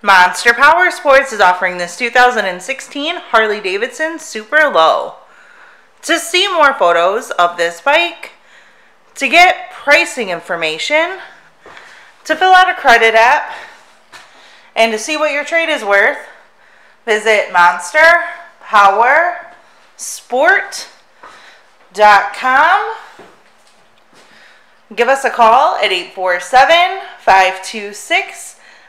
Monster Powersports is offering this 2016 Harley-Davidson SuperLow. To see more photos of this bike, to get pricing information, to fill out a credit app, and to see what your trade is worth, visit MonsterPowersports.com. Give us a call at 847-526-0500,